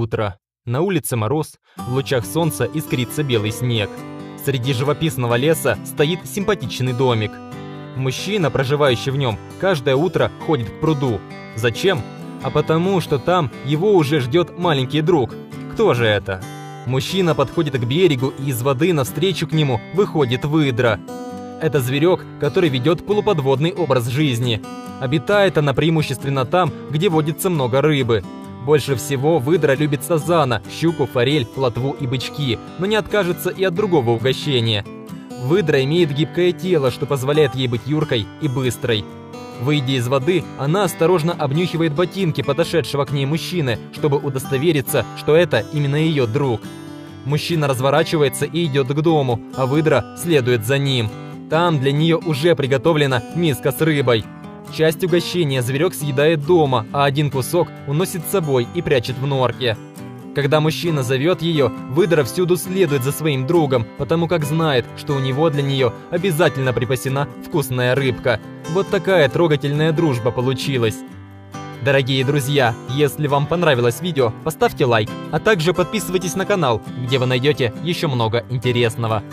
утро. На улице мороз, в лучах солнца искрится белый снег. Среди живописного леса стоит симпатичный домик. Мужчина, проживающий в нем, каждое утро ходит к пруду. Зачем? А потому, что там его уже ждет маленький друг. Кто же это? Мужчина подходит к берегу, и из воды навстречу к нему выходит выдра. Это зверек, который ведет полуподводный образ жизни. Обитает она преимущественно там, где водится много рыбы. Больше всего выдра любит сазана, щуку, форель, плотву и бычки, но не откажется и от другого угощения. Выдра имеет гибкое тело, что позволяет ей быть юркой и быстрой. Выйдя из воды, она осторожно обнюхивает ботинки подошедшего к ней мужчины, чтобы удостовериться, что это именно ее друг. Мужчина разворачивается и идет к дому, а выдра следует за ним. Там для нее уже приготовлена миска с рыбой. Часть угощения зверек съедает дома, а один кусок уносит с собой и прячет в норке. Когда мужчина зовет ее, выдра всюду следует за своим другом, потому как знает, что у него для нее обязательно припасена вкусная рыбка. Вот такая трогательная дружба получилась. Дорогие друзья, если вам понравилось видео, поставьте лайк, а также подписывайтесь на канал, где вы найдете еще много интересного.